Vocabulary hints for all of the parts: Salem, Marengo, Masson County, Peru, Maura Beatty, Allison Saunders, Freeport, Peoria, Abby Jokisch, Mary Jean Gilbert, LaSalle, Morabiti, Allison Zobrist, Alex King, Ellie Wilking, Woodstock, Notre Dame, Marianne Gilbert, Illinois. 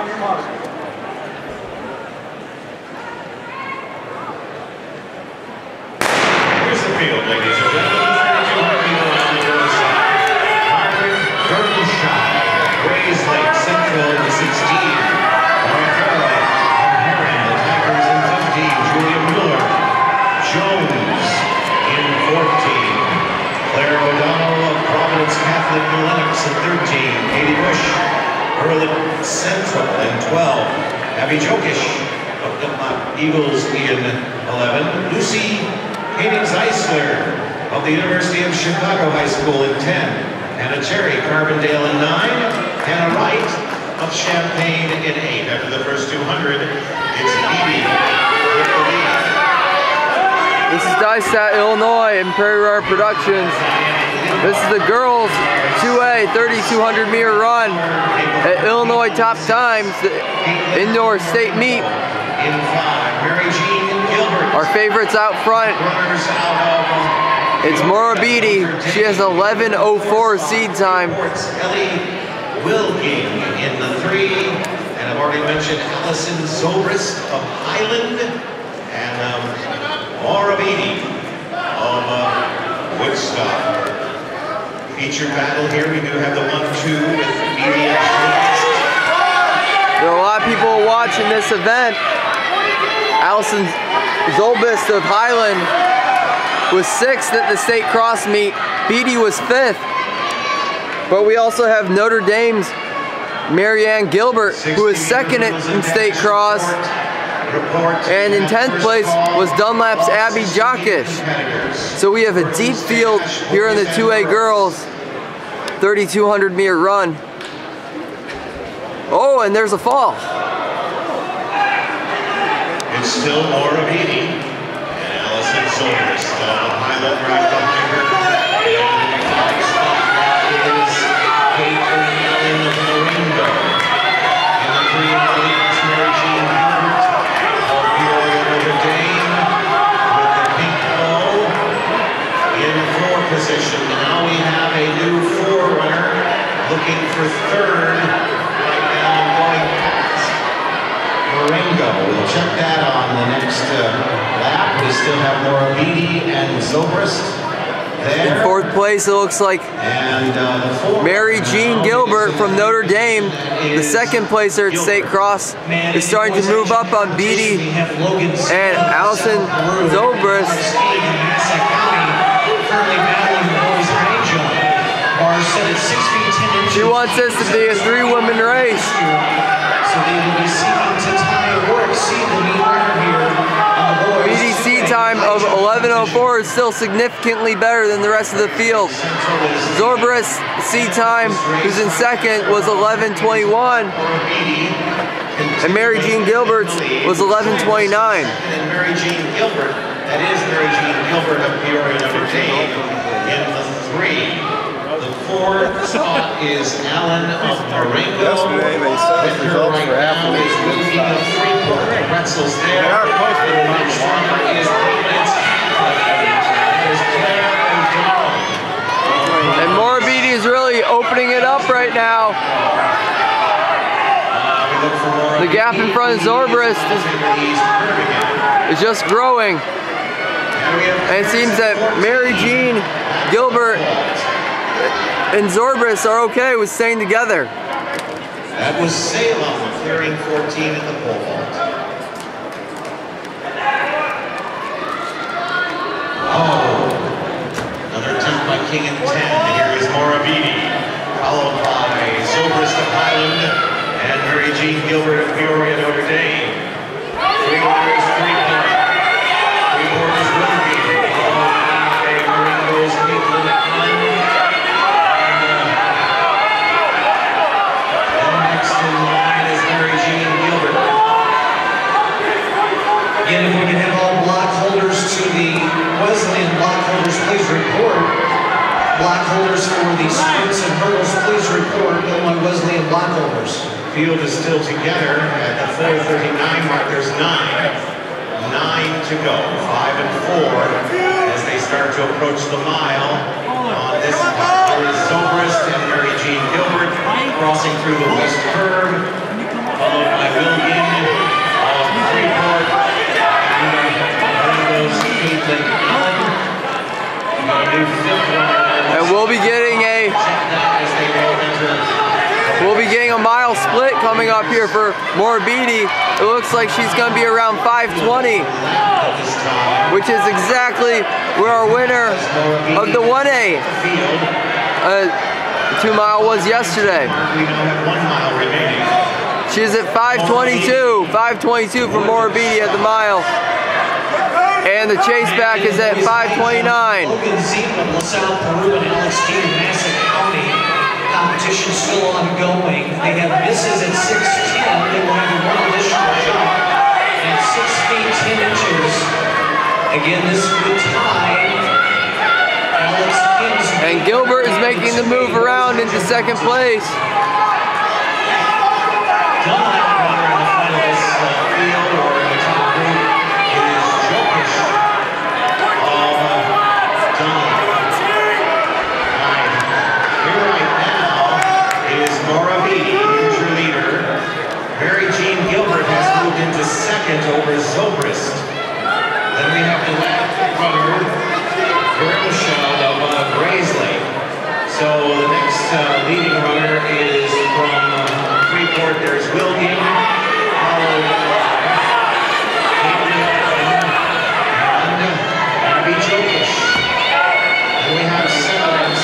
On your mark. Here's the field, ladies and gentlemen. Grays Lake Central to 16. Jones in 14, Claire O'Donnell of Providence Catholic Lennox in 13, Katie Bush, Berlin Central in 12, Abby Jokisch of Dunlop Eagles in 11, Lucy Koenig-Zeisler of the University of Chicago High School in 10, Hannah Cherry, Carbondale in 9, Hannah Wright of Champaign in 8. After the first 200, it's Evie with the lead. This is Dysat, Illinois, and Prairie Runner Productions. This is the girls 2A 3200 meter run at Illinois Top Times, the indoor state meet. Our favorites out front. It's Morabiti. She has 11:04 seed time. Ellie Wilking in the 3, and I've already mentioned Allison Zobrist of Highland, and Maura Beatty of Woodstock. Feature battle here. We do have the 1-2 with Beatty. There are a lot of people watching this event. Allison Zobrist of Highland was 6th at the state cross meet. Beatty was 5th. But we also have Notre Dame's Marianne Gilbert, who is 2nd in state cross. And in 10th place was Dunlap's Abby Jokisch. So we have a deep field here in the 2A girls 3200 meter run. Oh, and there's a fall. It's still Morabiti and Allison Saunders. Highland right up here. And the next stop is Caitlin of Marengo. And the 3 Mary Jean position. Now we have a new forerunner looking for 3rd. Right now going past Marengo. We'll check that on the next lap. We still have Morabiti and Zobrist there. In 4th place, it looks like, and Mary Jean Gilbert from Notre Dame, the 2nd placer at state cross, is starting to move up on Beatty and Allison Zobrist. She wants this to be a 3-woman race. So they will be seeking to tie or exceed the mean record here on the boys. BDC time of 11:04 is still significantly better than the rest of the field. Zobrist C time, who's in 2nd, was 11:21, and Mary Jean Gilbert's was 11:29. And Mary Jean Gilbert, that is Mary Jean Gilbert of Peoria number 8 in the 3. The 4th spot is Allen of Marengo. With her right now is Wilking of Freeport. The Pretzels there. And much stronger is Providence Catholic. And Morabiti is really opening it up right now. The gap in front of Zobrist is just growing. And it seems that Mary Jean Gilbert and Zobrist are okay with staying together. That was Salem clearing 14 in the pole vault. Oh, another attempt by King in 10. And here is Morabiti, followed by Zobrist of Highland and Mary Jean Gilbert of Peoria, Notre Dame. 3 runners, 3 points. 3 points with me, followed by Marengo's Caitlin at 9. Line is Mary Jean Gilbert. Again, if we can have all block holders to the Wesleyan block holders, please report. Block holders for the sprints and hurdles, please report. Illinois Wesleyan block holders. Field is still together at the 4:39 mark. There's 9 to go. 5 and 4 as they start to approach the mile. On this is Zobrist and Mary Jean Gilbert crossing through the west curve. followed by Wilking, Freeport, Marengo's Caitlin Allen. And we'll be getting a mile split coming up here for Morabiti. It looks like she's going to be around 5:20, which is exactly where our winner of the 1A 2 mile was yesterday. She's at 5:22 for Morabiti at the mile. And the chase back is at 5:29. LaSalle, Peru, and Alex King, Masson County. Competition still ongoing. They have misses at 6:10. They will have one additional jump at 6 feet 10 inches. Again, this is the tie. Alex King's and Gilbert is making the move around into second place. Into second over Zobrist. Then we have the lap runner, Grimshaw of Graisley. So the next leading runner is from Freeport. There's Wilking, followed and Abby Jokisch. And we have 7 and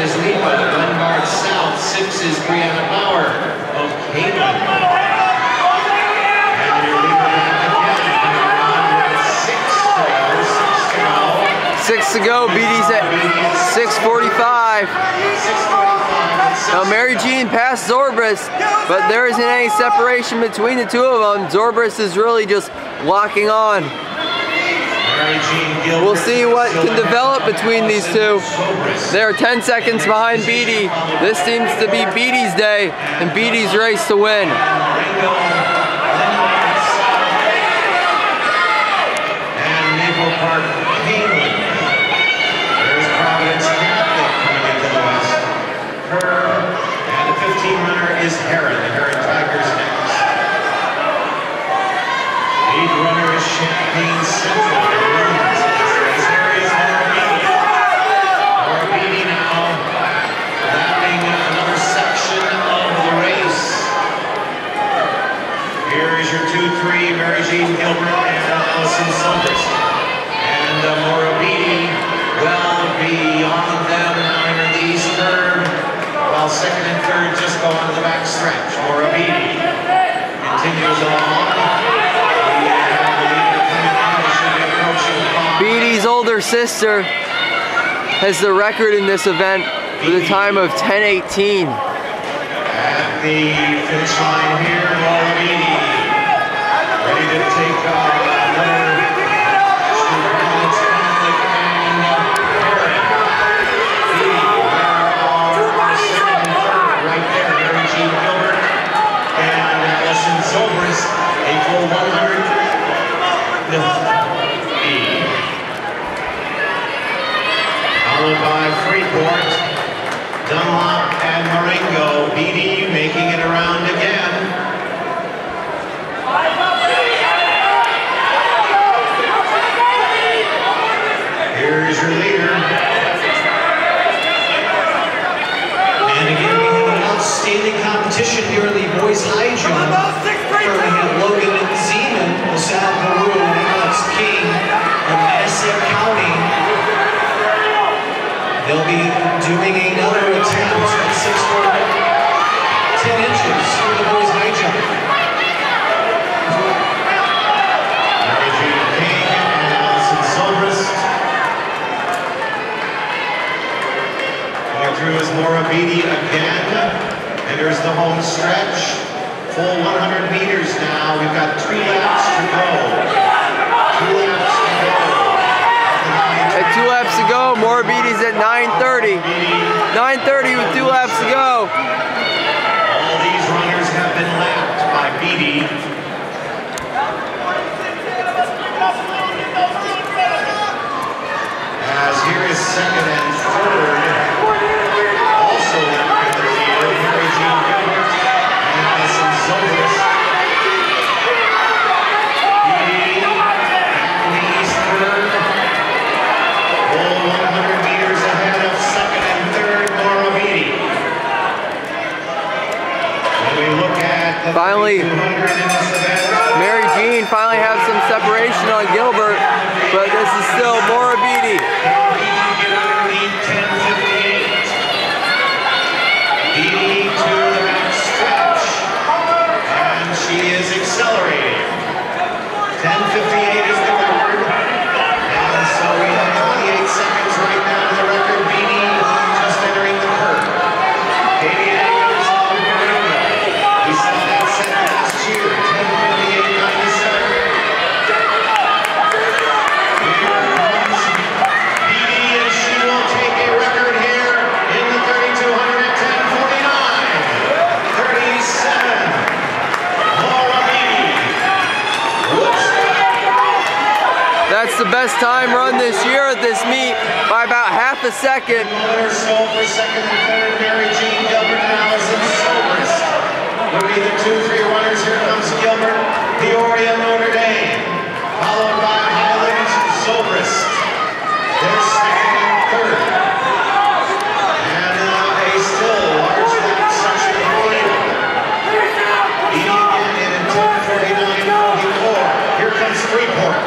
6. 7 is Lima of Glenbard South. 6 is Brianna Bauer of Cayman. Six to go, BD's at 6:45. Now Mary Jean passed Zobrist, but there isn't any separation between the two of them. Zobrist is really just locking on. We'll see what can develop between these two. They're 10 seconds behind Beatty. This seems to be Beatty's day and Beatty's race to win. Is Heron. The Heron Tigers next. Lead runner is Champagne Central. The Williams. This area is Morabiti. Morabiti now lapping another section of the race. Here is your 2-3, Mary Jean Gilbert and Allison Saunders. And Morabiti well beyond them now in the east third. While second and third just go on the back stretch. Morabiti continues along. Beatty's older sister has the record in this event with a time of 10:18. At the finish line here, Morabiti ready to take another. Zobrist, a full 100. Followed by Freeport, Dunlop, and Marengo. Beatty making it around again. Here's your leader. And again, we have an outstanding competition here in the boys' high jump. We have Logan and Zeman, LaSalle, Peru, and Alex King of Masson County. They'll be doing another attempt at 6 foot 10 inches for the boys' high jump. Mary Jean King and Allison Zobrist. Going through is Morabiti again, and there's the home stretch. Full 100 meters now. We've got 3 laps to go. 2 laps to go. At 2 laps to go, Morabiti's at 9:30. 9:30 with 2 laps to go. All these runners have been lapped by Beatty. As here is second and third. Also lapped in the field. Mary Jean Gilbert. It's over. Finally, Mary Jean finally has some separation on Gilbert, but this is still Morabiti. And she is accelerating. 10:58 is the record. And so we have 28 seconds right now to the record. Beatty just entering the curve. Katie Atkins on Marengo. He set that set last year, 10:58.97. Here comes Beatty, and she will take a record here in the 3200 at 10:49.37. That's the best time run this year at this meet by about half a second. Another soul for second and third, Mary Jean Gilbert and Allison Saunders. We'll be the 2-3 runners. Here comes Gilbert, Peoria, Notre Dame, followed by Highlands and Zobrist. They're second and third. And a still large lap section for you. Beating in at 10:49.44. Here comes Freeport.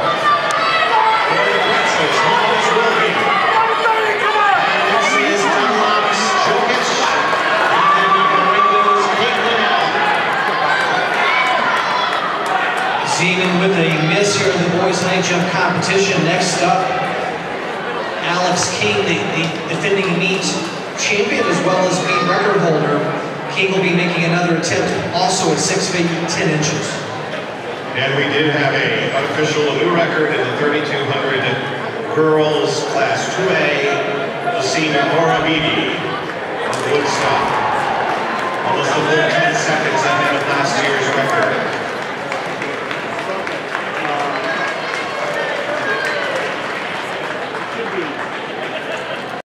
Even with a miss here in the boys' high jump competition. Next up, Alex King, the defending meet champion as well as meet record holder. King will be making another attempt, also at 6 feet 10 inches. And we did have an official new record in the 3200 girls class 2A, the senior Maura Beatty.